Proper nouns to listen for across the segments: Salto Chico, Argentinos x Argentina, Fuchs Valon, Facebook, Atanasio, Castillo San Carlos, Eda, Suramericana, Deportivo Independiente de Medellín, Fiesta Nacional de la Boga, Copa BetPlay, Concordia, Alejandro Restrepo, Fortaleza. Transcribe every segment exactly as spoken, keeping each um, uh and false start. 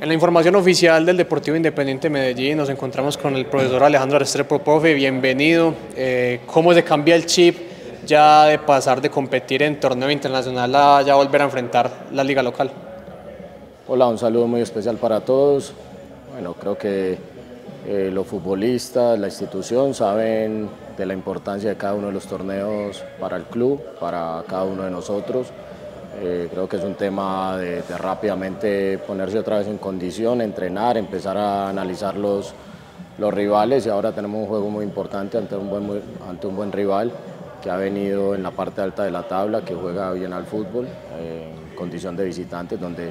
En la información oficial del Deportivo Independiente de Medellín nos encontramos con el profesor Alejandro Restrepo. Profe, bienvenido. Eh, ¿Cómo se cambia el chip ya de pasar de competir en torneo internacional a ya volver a enfrentar la liga local? Hola, un saludo muy especial para todos. Bueno, creo que eh, los futbolistas, la institución saben de la importancia de cada uno de los torneos para el club, para cada uno de nosotros. Eh, creo que es un tema de, de rápidamente ponerse otra vez en condición, entrenar, empezar a analizar los, los rivales, y ahora tenemos un juego muy importante ante un, buen, muy, ante un buen rival que ha venido en la parte alta de la tabla, que juega bien al fútbol, eh, en condición de visitantes, donde,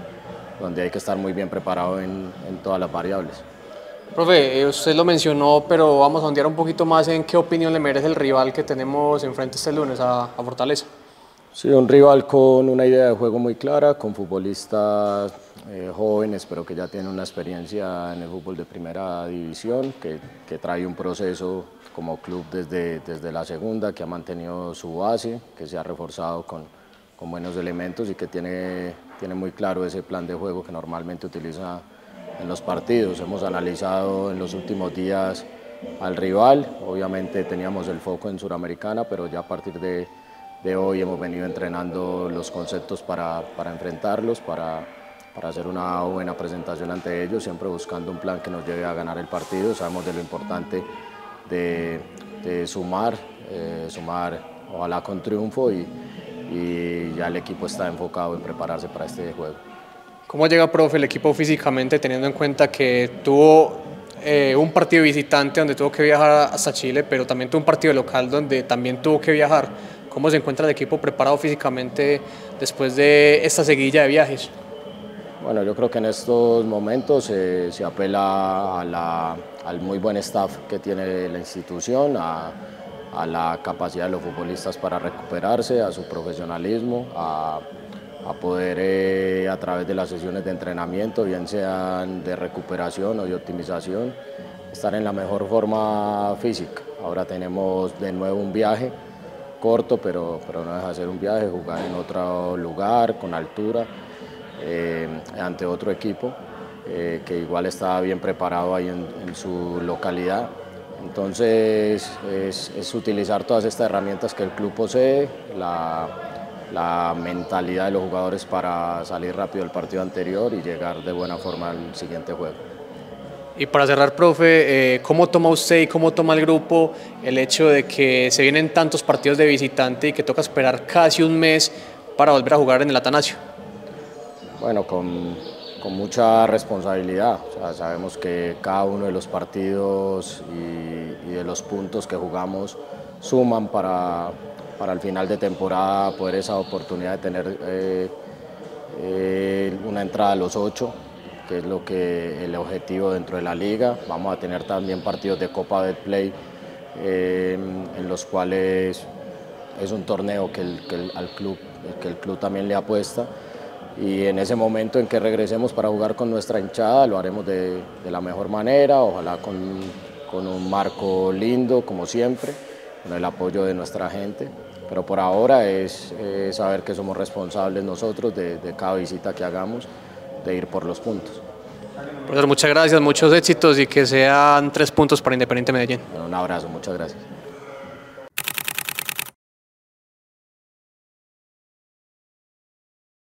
donde hay que estar muy bien preparado en, en todas las variables. Profe, usted lo mencionó, pero vamos a ahondar un poquito más en qué opinión le merece el rival que tenemos enfrente este lunes a, a Fortaleza. Sí, un rival con una idea de juego muy clara, con futbolistas eh, jóvenes, pero que ya tienen una experiencia en el fútbol de primera división, que, que trae un proceso como club desde, desde la segunda, que ha mantenido su base, que se ha reforzado con, con buenos elementos y que tiene, tiene muy claro ese plan de juego que normalmente utiliza en los partidos. Hemos analizado en los últimos días al rival, obviamente teníamos el foco en Suramericana, pero ya a partir de de hoy hemos venido entrenando los conceptos para, para enfrentarlos, para, para hacer una buena presentación ante ellos, siempre buscando un plan que nos lleve a ganar el partido. Sabemos de lo importante de, de sumar, eh, sumar ojalá con triunfo, y, y ya el equipo está enfocado en prepararse para este juego. ¿Cómo llega, profe, el equipo físicamente, teniendo en cuenta que tuvo eh, un partido visitante donde tuvo que viajar hasta Chile, pero también tuvo un partido local donde también tuvo que viajar? ¿Cómo se encuentra el equipo preparado físicamente después de esta seguilla de viajes? Bueno, yo creo que en estos momentos eh, se apela a la, al muy buen staff que tiene la institución, a, a la capacidad de los futbolistas para recuperarse, a su profesionalismo, a, a poder eh, a través de las sesiones de entrenamiento, bien sean de recuperación o de optimización, estar en la mejor forma física. Ahora tenemos de nuevo un viaje corto, pero, pero no deja de ser un viaje, jugar en otro lugar, con altura, eh, ante otro equipo, eh, que igual está bien preparado ahí en, en su localidad. Entonces es, es utilizar todas estas herramientas que el club posee, la, la mentalidad de los jugadores para salir rápido del partido anterior y llegar de buena forma al siguiente juego. Y para cerrar, profe, ¿cómo toma usted y cómo toma el grupo el hecho de que se vienen tantos partidos de visitante y que toca esperar casi un mes para volver a jugar en el Atanasio? Bueno, con, con mucha responsabilidad. O sea, sabemos que cada uno de los partidos y, y de los puntos que jugamos suman para, para el final de temporada poder esa oportunidad de tener eh, eh, una entrada a los ocho, que es lo que, el objetivo dentro de la liga. Vamos a tener también partidos de Copa BetPlay, eh, en los cuales es un torneo que el, que, el, al club, que el club también le apuesta, y en ese momento en que regresemos para jugar con nuestra hinchada lo haremos de, de la mejor manera, ojalá con, con un marco lindo como siempre, con el apoyo de nuestra gente. Pero por ahora es eh, saber que somos responsables nosotros de, de cada visita que hagamos, de ir por los puntos. Profesor, muchas gracias, muchos éxitos y que sean tres puntos para Independiente Medellín. Bueno, un abrazo, muchas gracias.